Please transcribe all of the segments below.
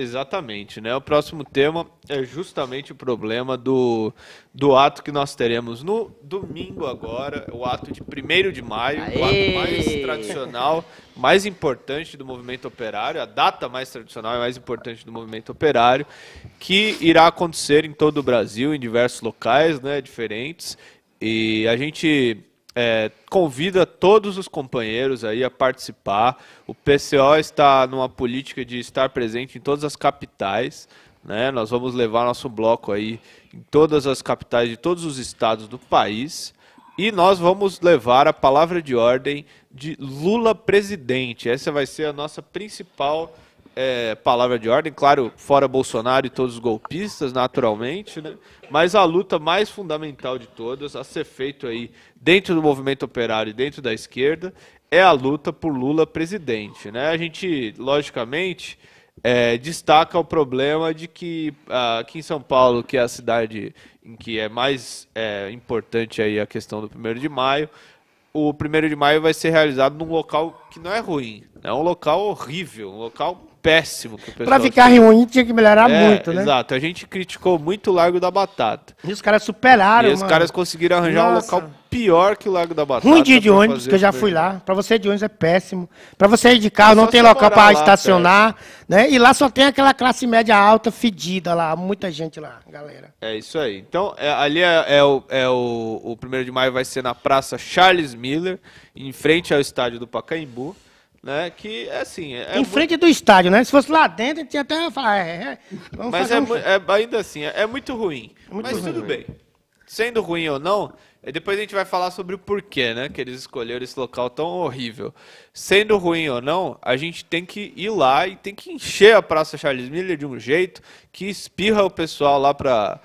Exatamente, né? O próximo tema é justamente o problema do ato que nós teremos no domingo agora, o ato de 1º de maio, aê! O ato mais tradicional, mais importante do movimento operário, a data mais tradicional e mais importante do movimento operário, que irá acontecer em todo o Brasil, em diversos locais, né, diferentes, e a gente... convida todos os companheiros aí a participar. O PCO está numa política de estar presente em todas as capitais, né? Nós vamos levar nosso bloco aí em todas as capitais de todos os estados do país e nós vamos levar a palavra de ordem de Lula presidente. Essa vai ser a nossa principal palavra de ordem, claro, fora Bolsonaro e todos os golpistas, naturalmente, né? Mas a luta mais fundamental de todas, a ser feito aí dentro do movimento operário e dentro da esquerda, é a luta por Lula presidente, né? A gente, logicamente, destaca o problema de que aqui em São Paulo, que é a cidade em que é mais importante aí a questão do 1º de maio, o 1º de maio vai ser realizado num local que não é ruim, é um local horrível, um local péssimo. Para ficar ruim tinha que melhorar muito, né? Exato, a gente criticou muito o Largo da Batata. E os caras superaram, mano. E os caras conseguiram arranjar um local pior que o Largo da Batata. Ruim dia de ônibus, que eu já fui lá. Para você de ônibus é péssimo. Para você ir de carro não tem local para estacionar, né? E lá só tem aquela classe média alta fedida lá, muita gente lá, galera. É isso aí. Então, ali o 1º de maio vai ser na Praça Charles Miller, em frente ao estádio do Pacaembu. Né, que assim, em frente do estádio, né? Se fosse lá dentro, tinha até falar, vamos mas fazer ainda assim, é muito ruim. Mas tudo bem. Sendo ruim ou não, depois a gente vai falar sobre o porquê, né, que eles escolheram esse local tão horrível. Sendo ruim ou não, a gente tem que ir lá e tem que encher a Praça Charles Miller de um jeito que espirra o pessoal lá para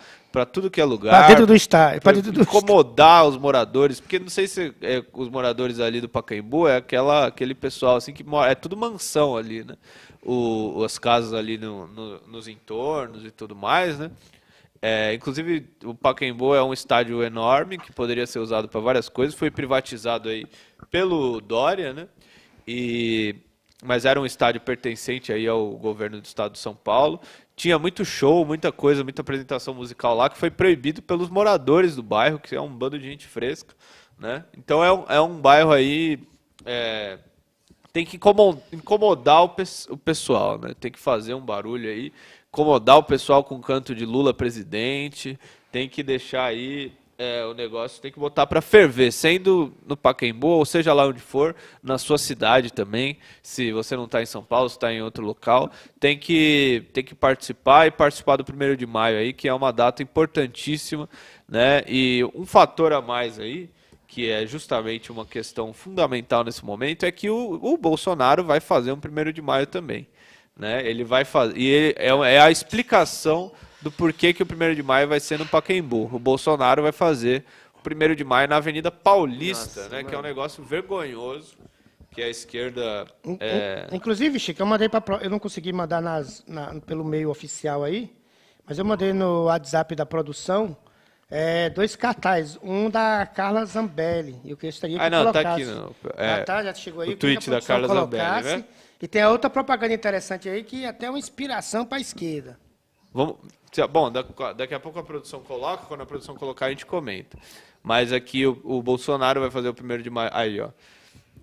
tudo que é lugar. Para dentro do estádio. Para incomodar os moradores, porque não sei se os moradores ali do Pacaembu é aquele pessoal assim que mora, é tudo mansão ali, né? As casas ali nos entornos e tudo mais, né? Inclusive, o Pacaembu é um estádio enorme que poderia ser usado para várias coisas, foi privatizado aí pelo Dória, né? Mas era um estádio pertencente aí ao governo do estado de São Paulo. Tinha muito show, muita coisa, muita apresentação musical lá, que foi proibido pelos moradores do bairro, que é um bando de gente fresca, né? Então é um bairro aí... tem que incomodar o pessoal, né? Tem que fazer um barulho aí, incomodar o pessoal com o canto de Lula presidente, tem que deixar aí... o negócio tem que botar para ferver, sendo no Pacaembu, ou seja lá onde for, na sua cidade também, se você não está em São Paulo, se está em outro local, tem que participar, e participar do 1º de maio aí, que é uma data importantíssima, né? E um fator a mais aí, que é justamente uma questão fundamental nesse momento, é que o Bolsonaro vai fazer um 1º de maio também, né? Ele vai fazer, e é a explicação do porquê que o 1º de maio vai ser no Pacaembu. O Bolsonaro vai fazer o 1º de maio na Avenida Paulista, nossa, né, mano, que é um negócio vergonhoso, que a esquerda... Inclusive, Chico, eu mandei para... Eu não consegui mandar pelo meio oficial aí, mas eu mandei no WhatsApp da produção 2 cartazes. Um da Carla Zambelli. Eu gostaria que colocasse. Tá aqui não. Já chegou aí. O tweet da Carla Zambelli, né? E tem a outra propaganda interessante aí, que é até uma inspiração para a esquerda. Vamos... Bom, daqui a pouco a produção coloca, quando a produção colocar a gente comenta. Mas aqui o Bolsonaro vai fazer o 1º de maio, aí ó,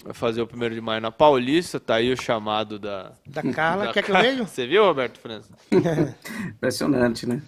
vai fazer o 1º de maio na Paulista, tá aí o chamado da Carla, quer que eu veja? Você viu, Roberto França? Impressionante, né?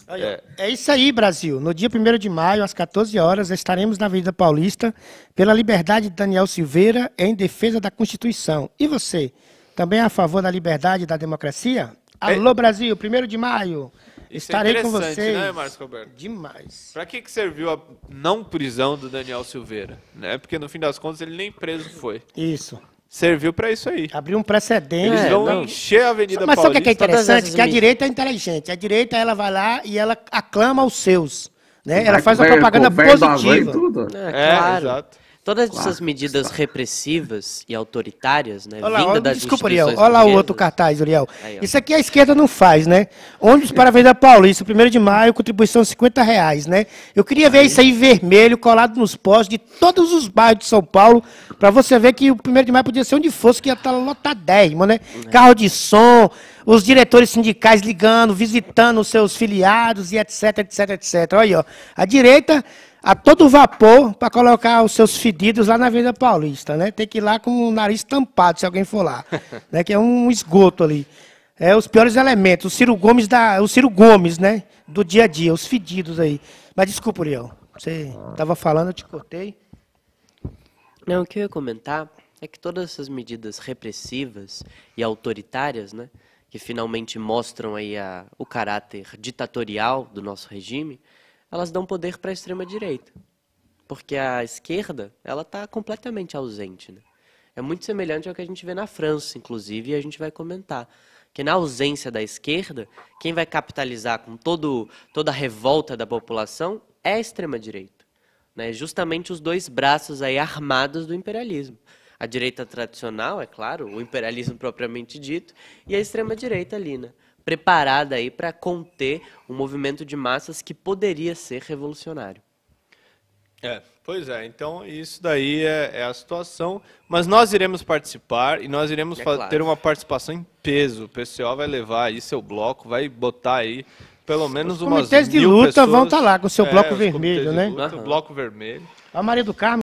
É isso aí, Brasil, no dia 1º de maio, às 14 horas, estaremos na Avenida Paulista, pela liberdade de Daniel Silveira, em defesa da Constituição. E você, também é a favor da liberdade e da democracia? Alô, Brasil, 1º de maio! Isso estarei é com vocês. Né, Marcos Roberto? Demais. Para que serviu a não prisão do Daniel Silveira? Né? Porque no fim das contas ele nem preso foi. Isso. Serviu para isso aí. Abriu um precedente. Eles vão encher a Avenida Paulista. Mas sabe o que é interessante? Que a direita é inteligente. A direita ela vai lá e ela aclama os seus, né? Ela faz uma propaganda positiva. Tudo. Claro. Exato. Todas essas medidas repressivas e autoritárias, né? Olá, vinda das instituições. Olha lá o outro cartaz, Uriel. Aí, isso aqui a esquerda não faz, né? Ônibus para a Avenida Paulista, 1º de maio, contribuição R$50, né? Eu queria ver isso aí vermelho, colado nos postes de todos os bairros de São Paulo, para você ver que o 1º de maio podia ser onde fosse, que ia estar lotadérrimo, né? Carro de som, os diretores sindicais ligando, visitando os seus filiados e etc, etc, etc. Olha aí, ó. A direita a todo vapor para colocar os seus fedidos lá na Avenida Paulista, né? Tem que ir lá com o nariz tampado, se alguém for lá, né? Que é um esgoto ali. É os piores elementos, o Ciro Gomes, né? Do dia a dia, os fedidos aí. Mas desculpa, Uriel, você estava falando, eu te cortei. Não, o que eu ia comentar é que todas essas medidas repressivas e autoritárias, né? Que finalmente mostram aí o caráter ditatorial do nosso regime, elas dão poder para a extrema-direita, porque a esquerda ela está completamente ausente, né? É muito semelhante ao que a gente vê na França, inclusive, e a gente vai comentar, que na ausência da esquerda, quem vai capitalizar com toda a revolta da população é a extrema-direita, né? Justamente os dois braços aí armados do imperialismo. A direita tradicional, é claro, o imperialismo propriamente dito, e a extrema-direita ali, né? Preparada aí para conter um movimento de massas que poderia ser revolucionário. Pois é, então isso daí é a situação, mas nós iremos participar e nós iremos ter uma participação em peso. O PCO vai levar aí seu bloco, vai botar aí pelo menos umas 1.000 pessoas. Os comitês de luta vão estar lá com o seu bloco vermelho, né? Luta, bloco vermelho. A Maria do Carmo